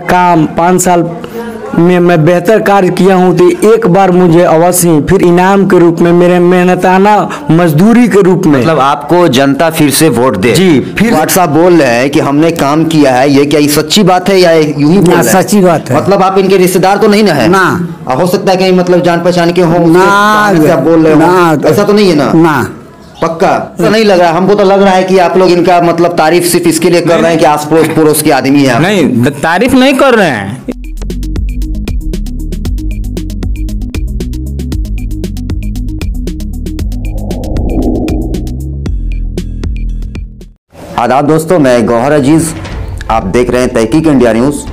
काम 5 साल में मैं बेहतर कार्य किया हूं तो एक बार मुझे अवश्य फिर इनाम के रूप में मेरे मेहनताना मजदूरी के रूप में, मतलब आपको जनता फिर से वोट दे जी। फिर वाट्सएप बोल रहे हैं कि हमने काम किया है, ये क्या ये सच्ची बात है या यूं ही बोल रहे हैं? सच्ची बात है। मतलब आप इनके रिश्तेदार तो नहीं ना है ना, हो सकता है कहीं मतलब जान पहचान के हो ना, आप बोल रहे हो ऐसा तो नहीं है ना? ना पक्का ऐसा नहीं लग रहा है हमको, तो लग रहा है कि आप लोग इनका मतलब तारीफ सिर्फ इसके लिए कर रहे हैं कि आस पड़ोस के आदमी है। नहीं, तारीफ नहीं कर रहे हैं। आदाब दोस्तों, मैं गौहर अजीज, आप देख रहे हैं तहकीक इंडिया न्यूज।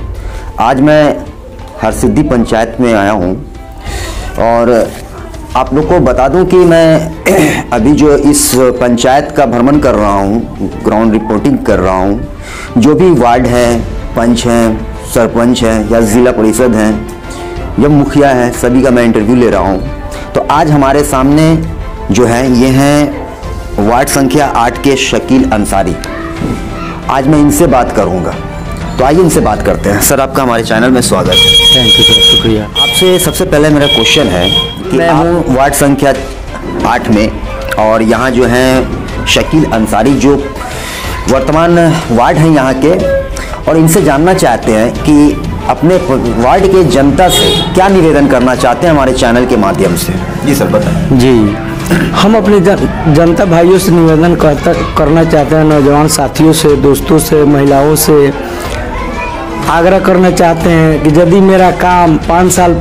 आज मैं हरसिद्धि पंचायत में आया हूँ और आप लोग को बता दूं कि मैं अभी जो इस पंचायत का भ्रमण कर रहा हूं, ग्राउंड रिपोर्टिंग कर रहा हूं। जो भी वार्ड हैं, पंच हैं, सरपंच हैं या ज़िला परिषद हैं या मुखिया हैं, सभी का मैं इंटरव्यू ले रहा हूं। तो आज हमारे सामने जो हैं ये हैं वार्ड संख्या 8 के शकील अंसारी। आज मैं इनसे बात करूँगा, तो आइए इनसे बात करते हैं। सर, आपका हमारे चैनल में स्वागत है। थैंक यू सर, शुक्रिया। आपसे सबसे पहले मेरा क्वेश्चन है कि मैं हूँ वार्ड संख्या 8 में और यहाँ जो हैं शकील अंसारी जो वर्तमान वार्ड हैं यहाँ के, और इनसे जानना चाहते हैं कि अपने वार्ड के जनता से क्या निवेदन करना चाहते हैं हमारे चैनल के माध्यम से। जी सर, बताएं। जी, हम अपने जनता भाइयों से निवेदन करना चाहते हैं, नौजवान साथियों से, दोस्तों से, महिलाओं से आग्रह करना चाहते हैं कि यदि मेरा काम 5 साल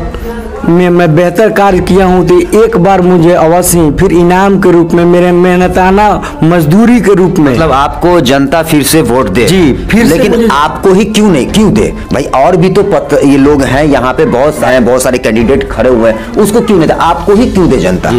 में मैं बेहतर कार्य किया हूं तो एक बार मुझे अवश्य फिर इनाम के रूप में मेरे मेहनताना मजदूरी के रूप में, मतलब आपको जनता फिर से वोट दे जी। फिर लेकिन आपको ही क्यों नहीं क्यों दे भाई? और भी तो ये लोग हैं यहाँ पे, बहुत सारे कैंडिडेट खड़े हुए हैं, उसको क्यों नहीं दे, आपको ही क्यों दे जनता?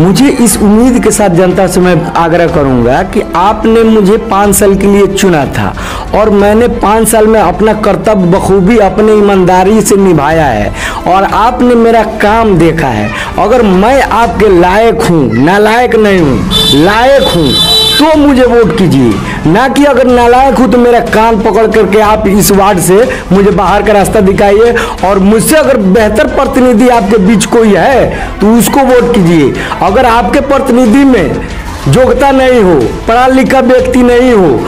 मुझे इस उम्मीद के साथ जनता से मैं आग्रह करूंगा कि आपने मुझे 5 साल के लिए चुना था और मैंने 5 साल में अपना कर्तव्य बखूबी अपने ईमानदारी से निभाया है और आपने मेरा काम देखा है। अगर मैं आपके लायक हूँ, नालायक नहीं हूँ, लायक हूँ तो मुझे वोट कीजिए, ना कि अगर नालायक हूँ तो मेरा कान पकड़ करके आप इस वार्ड से मुझे बाहर का रास्ता दिखाइए, और मुझसे अगर बेहतर प्रतिनिधि आपके बीच कोई है तो उसको वोट कीजिए। अगर आपके प्रतिनिधि में योग्यता नहीं हो, पढ़ा लिखा व्यक्ति नहीं हो,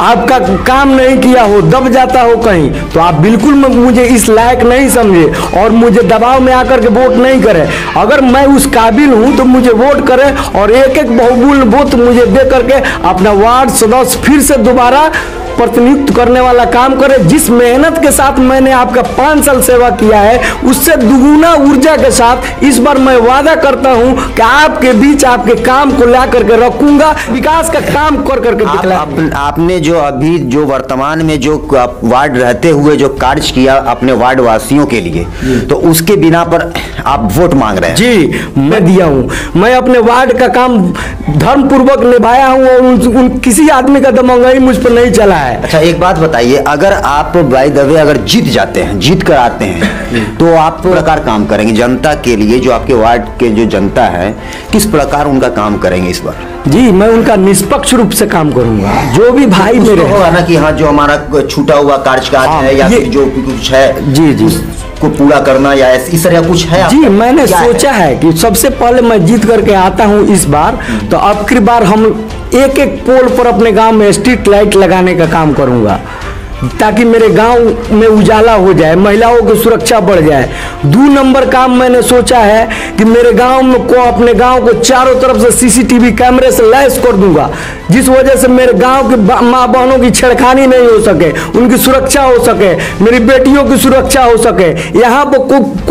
आपका काम नहीं किया हो, दब जाता हो कहीं, तो आप बिल्कुल मुझे इस लायक नहीं समझे और मुझे दबाव में आकर के वोट नहीं करें। अगर मैं उस काबिल हूं तो मुझे वोट करें और एक एक बहुमूल्य वोट मुझे दे करके अपना वार्ड सदस्य फिर से दोबारा प्रतिनिधित्व करने वाला काम करे। जिस मेहनत के साथ मैंने आपका 5 साल सेवा किया है, उससे दुगुना ऊर्जा के साथ इस बार मैं वादा करता हूं कि आपके बीच आपके काम को ला करके रखूंगा, विकास का काम कर करके आपने जो अभी जो वर्तमान में जो वार्ड रहते हुए जो कार्य किया अपने वार्ड वासियों के लिए, तो उसके बिना पर आप वोट मांग रहे हैं जी? मैं दिया हूं, मैं अपने वार्ड का काम धर्म पूर्वक निभाया हूं और किसी आदमी का दमंगाई मुझ पर नहीं चला है। अच्छा, एक बात बताइए, अगर आप बाय द वे अगर जीत जाते हैं, जीत कर आते हैं, तो आप प्रकार काम करेंगे जनता के लिए? जो आपके वार्ड के जो जनता है, किस प्रकार उनका काम करेंगे इस बार? जी, मैं उनका निष्पक्ष रूप से काम करूंगा। जो भी भाई मेरे होगा ना कि हाँ, जो हमारा छूटा हुआ कार्यकाल है या फिर जो कुछ है जी जी को पूरा करना या इस तरह कुछ है जी? मैंने सोचा है कि सबसे पहले मैं जीत करके आता हूँ इस बार, तो अब की बार हम एक एक पोल पर अपने गांव में स्ट्रीट लाइट लगाने का काम करूँगा ताकि मेरे गांव में उजाला हो जाए, महिलाओं की सुरक्षा बढ़ जाए। 2 नंबर काम मैंने सोचा है कि मेरे गांव में को अपने गांव को चारों तरफ से सीसीटीवी कैमरे से लैस कर दूंगा, जिस वजह से मेरे गांव के माँ बहनों की छेड़खानी नहीं हो सके, उनकी सुरक्षा हो सके, मेरी बेटियों की सुरक्षा हो सके। यहाँ पर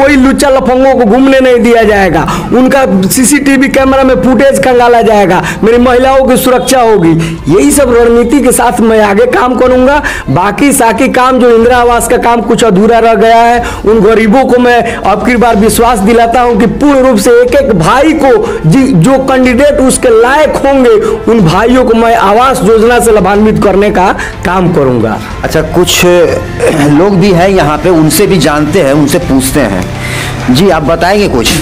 कोई लुच्चा लफंगों को घूमने नहीं दिया जाएगा, उनका सीसीटीवी कैमरा में फुटेज खंगाला जाएगा, मेरी महिलाओं की सुरक्षा होगी। यही सब रणनीति के साथ मैं आगे काम करूँगा। बाकी साकी काम जो इंदिरा आवास का काम कुछ अधूरा रह गया है, उन गरीबों को मैं अब की बार विश्वास दिलाता हूं कि पूर्ण रूप से एक एक भाई को जो कैंडिडेट उसके लायक होंगे, उन भाइयों को मैं आवास योजना से लाभान्वित करने का काम करूंगा। अच्छा, कुछ लोग भी हैं यहाँ पे, उनसे भी जानते हैं, उनसे पूछते हैं जी, आप बताएंगे कुछ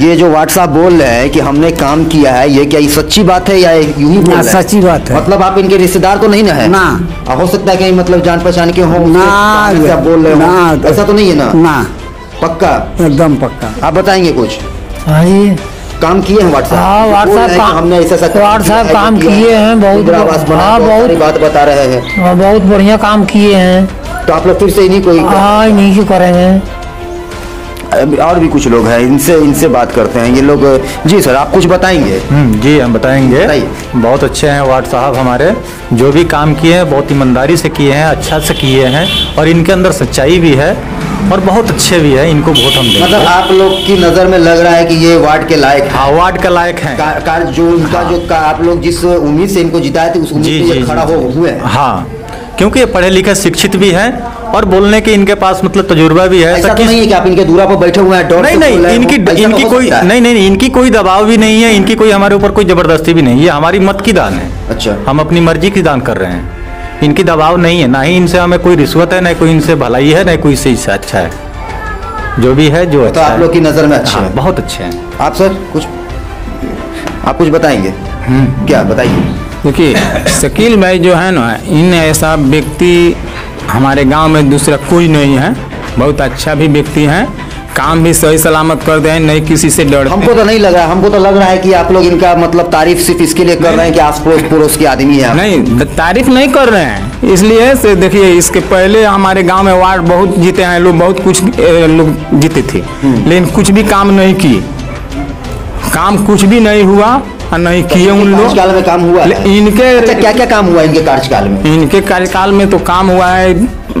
ये जो व्हाट्सएप बोल रहे हैं कि हमने काम किया है, ये क्या ये सच्ची बात है या यूं ही बोल रहे हैं? सच्ची बात है। मतलब आप इनके रिश्तेदार तो नहीं ना है ना? हो सकता है कहीं मतलब जान पहचान के हो ना, आप बोल रहे हो ऐसा तो नहीं है ना? ना, पक्का, एकदम पक्का। आप बताएंगे कुछ? काम किए हैं व्हाट्सएप, हमने व्हाट्सएप काम किए हैं, बहुत बात बता रहे हैं, बहुत बढ़िया काम किए हैं। तो आप लोग फिर से इन्हीं को इन्हीं की करेंगे। और भी कुछ लोग हैं, इनसे बात करते हैं ये लोग। जी सर, आप कुछ बताएंगे? जी हम बताएंगे। बहुत अच्छे हैं व्हाट्सएप हमारे, जो भी काम किए हैं बहुत ईमानदारी से किए हैं, अच्छा से किए हैं, और इनके अंदर सच्चाई भी है और बहुत अच्छे भी है, इनको बहुत हम देंगे। मतलब आप लोग की नज़र में लग रहा है कि ये वार्ड के लायक है। हाँ, वार्ड का लायक है। कार जो उनका जो आप लोग जिस उम्मीद से इनको जिताए थे उस उम्मीद से खड़ा हो हुए हैं। हाँ, क्योंकि ये पढ़े लिखे शिक्षित भी हैं और बोलने के इनके पास मतलब तजुर्बा भी है। ऐसा तो नहीं है कि आप इनके दूरा पर बैठे हुए हैं? नहीं नहीं, इनकी कोई नहीं, इनकी कोई दबाव भी नहीं है, इनकी कोई हमारे ऊपर कोई जबरदस्ती भी नहीं है। हमारी मत की दान है। अच्छा, हम अपनी मर्जी की दान कर रहे हैं, इनकी दबाव नहीं है। ना ही इनसे हमें कोई रिश्वत है, ना कोई इनसे भलाई है, ना कोई इससे अच्छा है। जो भी है जो अच्छा, तो आप लोग की नज़र में अच्छा है, बहुत अच्छे हैं। आप सर कुछ, आप कुछ बताएंगे? क्या बताइए? देखिए शकील भाई जो है ना, इन ऐसा व्यक्ति हमारे गांव में दूसरा कोई नहीं है। बहुत अच्छा भी व्यक्ति हैं, काम भी सही सलामत कर दे, नहीं किसी से डर। हमको तो नहीं लग रहा है, हमको तो लग रहा है कि आप लोग इनका मतलब तारीफ सिर्फ इसके लिए कर रहे हैं कि आस पड़ोस के आदमी है। नहीं, तारीफ नहीं कर रहे हैं इसलिए से। देखिए इसके पहले हमारे गांव में वार्ड बहुत जीते हैं लोग, बहुत कुछ लोग जीते थे, लेकिन कुछ भी काम नहीं किए, काम कुछ भी नहीं हुआ और नहीं किए उन लोग। कार्यकाल में काम हुआ इनके? क्या क्या काम हुआ इनके कार्यकाल में? इनके कार्यकाल में तो काम हुआ है,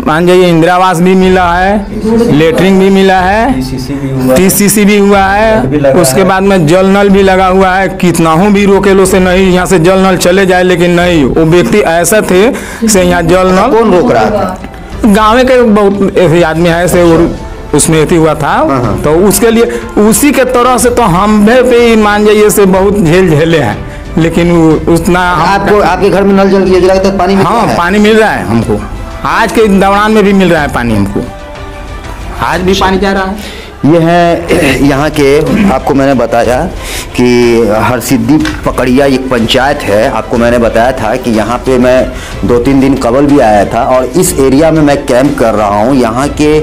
मान जाइए इंदिरा आवास भी मिला है, लेटरिन भी मिला है, TCC भी हुआ है, उसके बाद में जल नल भी लगा हुआ है। कितना हूँ भी रोके लो से नहीं यहाँ से जल नल चले जाए, लेकिन नहीं, वो व्यक्ति ऐसा थे से यहाँ जल नल। कौन रोक रहा था? गाँव के बहुत ऐसे आदमी है से, उसमें ऐसी हुआ था तो उसके लिए उसी के तरह से तो हम भी मान जाइए से बहुत झेल झेले हैं, लेकिन उतना। आपको आपके घर में नल जल योजना के तहत पानी? हाँ, पानी मिल रहा है हमको, आज के दौरान में भी मिल रहा है पानी हमको, आज भी पानी जा रहा है। यह है यहाँ के, आपको मैंने बताया कि हरसिद्धि पकड़िया एक पंचायत है। आपको मैंने बताया था कि यहाँ पे मैं 2-3 दिन कबल भी आया था और इस एरिया में मैं कैंप कर रहा हूँ। यहाँ के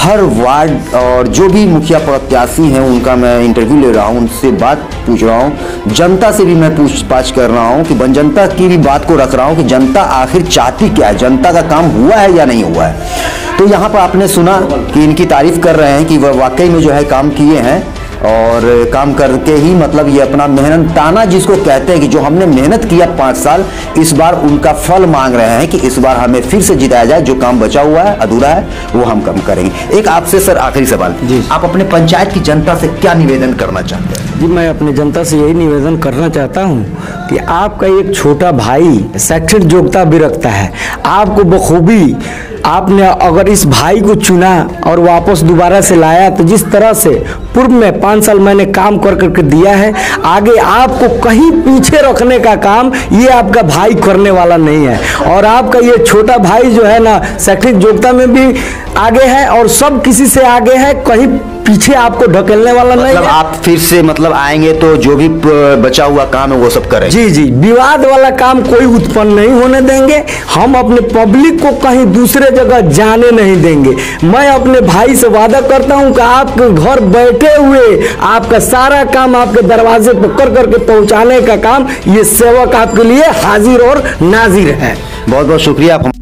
हर वार्ड और जो भी मुखिया प्रत्याशी हैं उनका मैं इंटरव्यू ले रहा हूं, उनसे बात पूछ रहा हूं, जनता से भी मैं पूछताछ कर रहा हूं कि जनता की भी बात को रख रहा हूं कि जनता आखिर चाहती क्या है, जनता का काम हुआ है या नहीं हुआ है। तो यहां पर आपने सुना कि इनकी तारीफ कर रहे हैं कि वह वाकई में जो है काम किए हैं और काम करके ही मतलब ये अपना मेहनताना जिसको कहते हैं कि जो हमने मेहनत किया 5 साल, इस बार उनका फल मांग रहे हैं कि इस बार हमें फिर से जिताया जाए, जो काम बचा हुआ है अधूरा है वो हम कम करेंगे। एक आपसे सर आखिरी सवाल, आप अपने पंचायत की जनता से क्या निवेदन करना चाहते हैं? जी, मैं अपने जनता से यही निवेदन करना चाहता हूँ कि आपका एक छोटा भाई शैक्षणिक योग्यता भी रखता है, आपको बखूबी आपने अगर इस भाई को चुना और वापस दोबारा से लाया तो जिस तरह से पूर्व में 5 साल मैंने काम कर करके दिया है, आगे आपको कहीं पीछे रखने का काम ये आपका भाई करने वाला नहीं है। और आपका ये छोटा भाई जो है ना शैक्षणिक योग्यता में भी आगे है और सब किसी से आगे है, कहीं पीछे आपको ढकेलने वाला नहीं। मतलब आप फिर से मतलब आएंगे तो जो भी बचा हुआ काम है वो सब करें? जी जी, विवाद वाला काम कोई उत्पन्न नहीं होने देंगे हम, अपने पब्लिक को कहीं दूसरे जगह जाने नहीं देंगे। मैं अपने भाई से वादा करता हूं कि आपके घर बैठे हुए आपका सारा काम आपके दरवाजे पर कर करके पहुंचाने का काम ये सेवक आपके लिए हाजिर और नाजिर है। बहुत बहुत शुक्रिया।